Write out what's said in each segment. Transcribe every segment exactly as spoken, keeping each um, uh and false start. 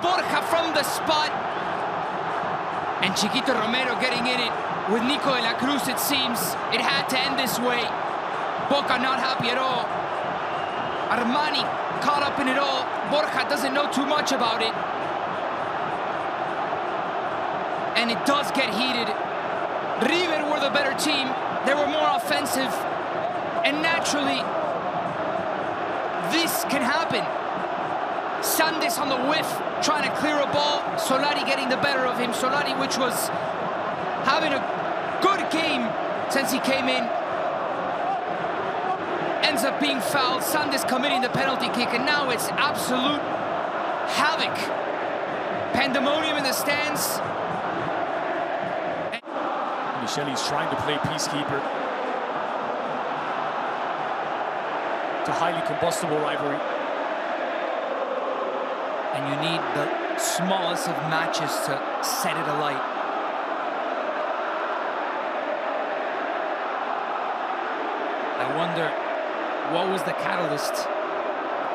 Borja from the spot. And Chiquito Romero getting in it with Nico de la Cruz, it seems. It had to end this way. Boca not happy at all. Armani caught up in it all. Borja doesn't know too much about it. And it does get heated. River were the better team. They were more offensive. And naturally, this can happen. Sandis on the whiff, trying to clear a ball. Solari getting the better of him. Solari, which was having a good game since he came in, ends up being fouled. Sandis committing the penalty kick, and now it's absolute havoc. Pandemonium in the stands. Michele's trying to play peacekeeper. It's a highly combustible rivalry. And you need the smallest of matches to set it alight. I wonder, what was the catalyst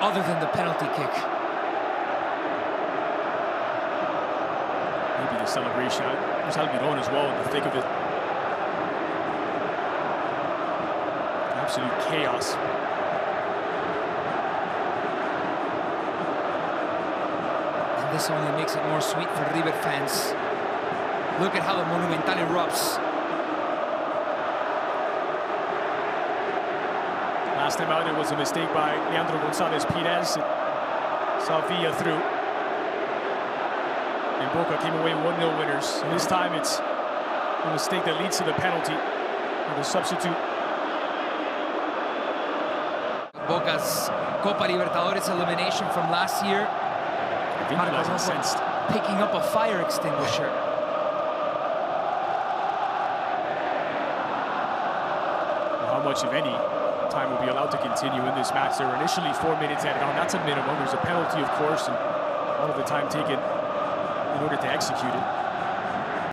other than the penalty kick? Maybe the celebration. There's Almirón as well in the thick of it. Absolute chaos. This only makes it more sweet for River fans. Look at how the Monumental erupts. Last time out, it was a mistake by Leandro Gonzalez-Perez. Salvia through. And Boca came away one nil winners. And this time, it's a mistake that leads to the penalty with a substitute. Boca's Copa Libertadores elimination from last year. Sensed. Picking up a fire extinguisher. How much, if any, time will be allowed to continue in this match? There were initially four minutes added on. That's a minimum. There's a penalty, of course, and all of the time taken in order to execute it.